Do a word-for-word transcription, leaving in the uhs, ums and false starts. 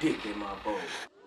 dick in my bowl.